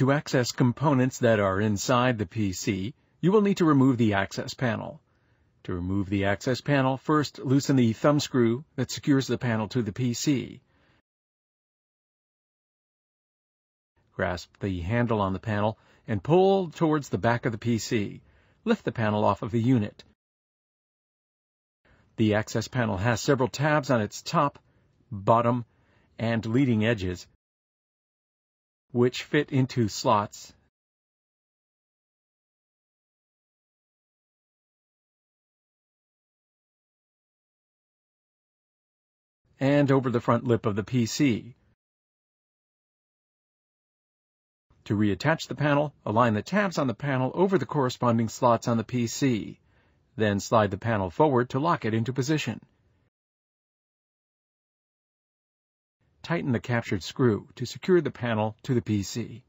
To access components that are inside the PC, you will need to remove the access panel. To remove the access panel, first loosen the thumb screw that secures the panel to the PC. Grasp the handle on the panel and pull towards the back of the PC. Lift the panel off of the unit. The access panel has several tabs on its top, bottom, and leading edges, which fit into slots. And over the front lip of the PC. To reattach the panel, align the tabs on the panel over the corresponding slots on the PC. Then slide the panel forward to lock it into position. Tighten the captured screw to secure the panel to the PC.